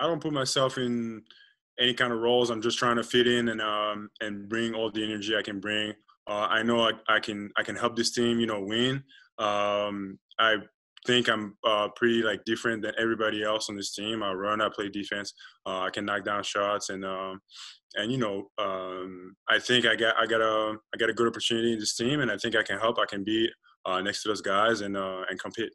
I don't put myself in any kind of roles. I'm just trying to fit in and bring all the energy I can bring. I know I can help this team, you know, win. I think I'm pretty like different than everybody else on this team. I run, I play defense, I can knock down shots, and you know, I think I got a good opportunity in this team, and I think I can help. I can be next to those guys and compete.